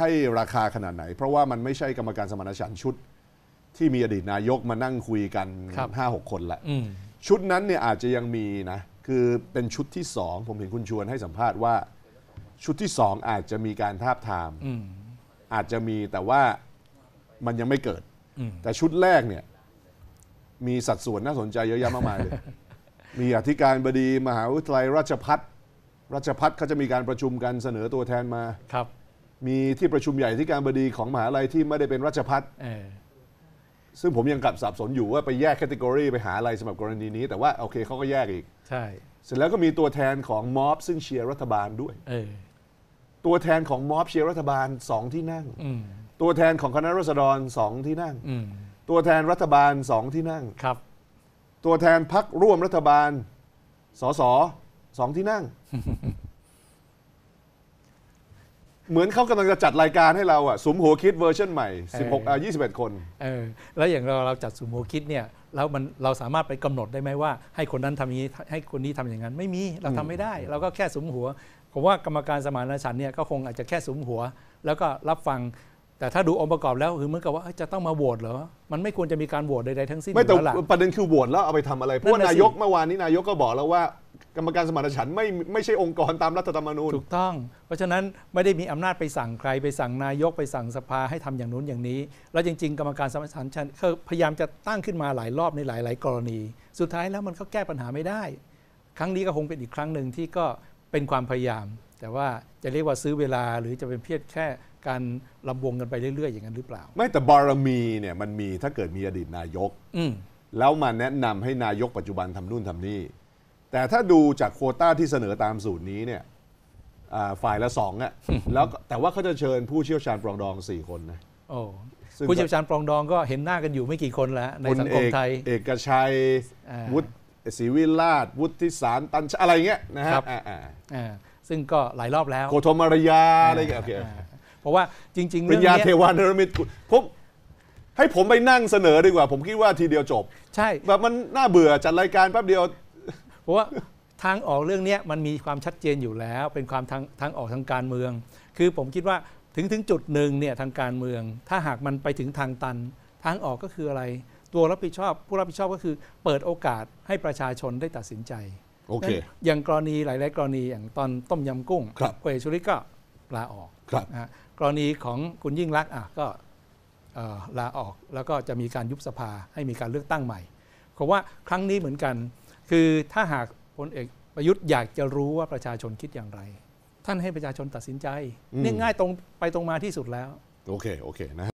ให้ราคาขนาดไหนเพราะว่ามันไม่ใช่กรรมการสมานฉันท์ชุดที่มีอดีตนายกมานั่งคุยกัน 5-6 คนละชุดนั้นเนี่ยอาจจะยังมีนะคือเป็นชุดที่สองผมเห็นคุณชวนให้สัมภาษณ์ว่าชุดที่สองอาจจะมีการทาบทามอาจจะมีแต่ว่ามันยังไม่เกิดแต่ชุดแรกเนี่ยมีสัดส่วนน่าสนใจเยอะแยะมากมายเลยมีอธิการบดีมหาวิทยาลัยราชภัฏเขาจะมีการประชุมกันเสนอตัวแทนมาครับมีที่ประชุมใหญ่ที่การบดีของมหาวิทยาลัยที่ไม่ได้เป็นราชภัฏซึ่งผมยังกลับสับสนอยู่ว่าไปแยกแคตตากรีไปหาอะไรสำหรับกรณีนี้แต่ว่าโอเคเขาก็แยกอีกใช่เสร็จแล้วก็มีตัวแทนของม็อบซึ่งเชียร์รัฐบาลด้วยตัวแทนของม็อบเชียร์รัฐบาล2ที่นั่งตัวแทนของคณะราษฎร2ที่นั่งตัวแทนรัฐบาล2ที่นั่งครับตัวแทนพรรคร่วมรัฐบาลสส2ที่นั่ง เหมือนเขากำลังจะจัดรายการให้เราอะสุมหัวคิดเวอร์ชันใหม่21คนแล้วอย่างเราจัดสุมหัวคิดเนี่ยแล้วมันเราสามารถไปกำหนดได้ไหมว่าให้คนนั้นทำอย่างนี้ให้คนนี้ทำอย่างนั้นไม่มีเราทำไม่ได้เราก็แค่สุมหัวผมว่ากรรมการสมานฉันท์เนี่ยก็คงอาจจะแค่สุมหัวแล้วก็รับฟังแต่ถ้าดูองค์ประกอบแล้วคือเหมือนกับว่าจะต้องมาโหวตเหรอมันไม่ควรจะมีการโหวตใดๆทั้งสิ้นไม่แต่ประเด็นคือโหวตแล้วเอาไปทำอะไรเพราะนายกเมื่อวานนี้นายกก็บอกแล้วว่ากรรมการสมานฉันท์ไม่ใช่องค์กรตามรัฐธรรมนูญถูกต้องเพราะฉะนั้นไม่ได้มีอำนาจไปสั่งใครไปสั่งนายกไปสั่งสภาให้ทำอย่างนู้นอย่างนี้แล้วจริงๆกรรมการสมานฉันท์พยายามจะตั้งขึ้นมาหลายรอบในหลายๆกรณีสุดท้ายแล้วมันก็แก้ปัญหาไม่ได้ครั้งนี้ก็คงเป็นอีกครั้งหนึ่งที่ก็เป็นความพยายามแต่ว่าจะเรียกว่าซื้อเวลาหรือจะเป็นเพียงแค่การลำวงกันไปเรื่อยๆอย่างนั้นหรือเปล่าไม่แต่บารมีเนี่ยมันมีถ้าเกิดมีอดีตนายกแล้วมาแนะนำให้นายกปัจจุบันทำนู่นทำนี่แต่ถ้าดูจากโควต้าที่เสนอตามสูตรนี้เนี่ยฝ่ายละ2อ่ะแล้วแต่ว่าเขาจะเชิญผู้เชี่ยวชาญปรองดอง4คนนะผู้เชี่ยวชาญปรองดองก็เห็นหน้ากันอยู่ไม่กี่คนแล้วในสังคมไทยเอกชัยวุฒิศรีวิราชวุฒิสารตันอะไรเงี้ยนะครับซึ่งก็หลายรอบแล้วโกธมารยาอะไรเงี้ยเพราะว่าจริงๆเรื่องนี้เป็นยาเทวาเนรมิตผมให้ผมไปนั่งเสนอดีกว่าผมคิดว่าทีเดียวจบใช่แบบมันน่าเบื่อจัดรายการแป๊บเดียวเพราะว่าทางออกเรื่องนี้มันมีความชัดเจนอยู่แล้วเป็นความทางออกทางการเมืองคือผมคิดว่าถึงจุดหนึ่งเนี่ยทางการเมืองถ้าหากมันไปถึงทางตันทางออกก็คืออะไรตัวรับผิดชอบผู้รับผิดชอบก็คือเปิดโอกาสให้ประชาชนได้ตัดสินใจโอเคอย่างกรณีหลายๆกรณีอย่างตอนต้มยำกุ้งพลเอกชุริตก็ลาออกกรณีของคุณยิ่งลักษณ์ก็ลาออกแล้วก็จะมีการยุบสภาให้มีการเลือกตั้งใหม่ผมว่าครั้งนี้เหมือนกันคือถ้าหากพลเอกประยุทธ์อยากจะรู้ว่าประชาชนคิดอย่างไรท่านให้ประชาชนตัดสินใจง่ายๆตรงไปตรงมาที่สุดแล้วโอเคนะ